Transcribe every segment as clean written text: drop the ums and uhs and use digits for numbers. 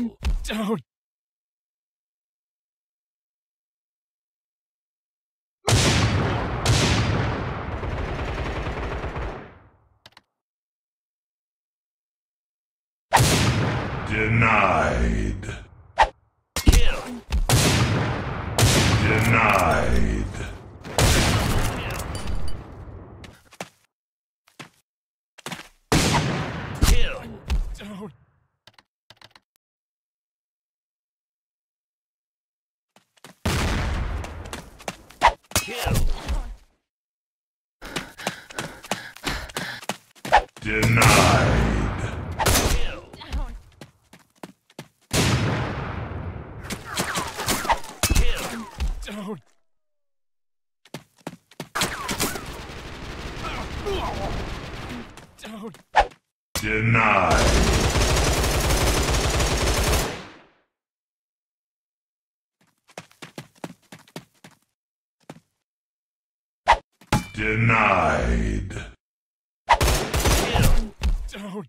and down. Denied. Kill. Denied. Kill. Down. Kill. Denied. Down. Down. Denied. Denied. Down. Down.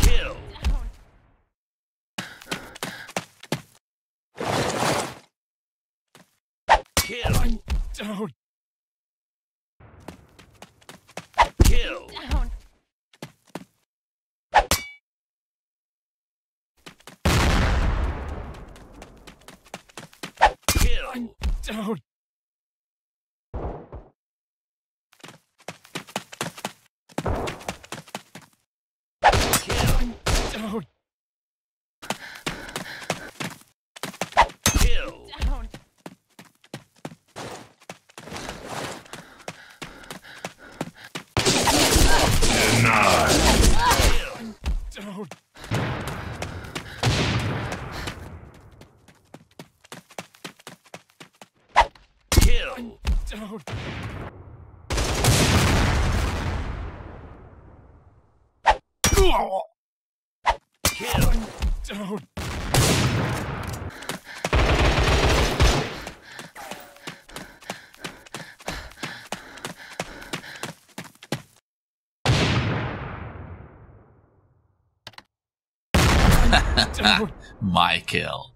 Kill. Down. Kill. Down. Kill. Down. Kill. Down. Down. Kill. Down. Kill. Down. My kill.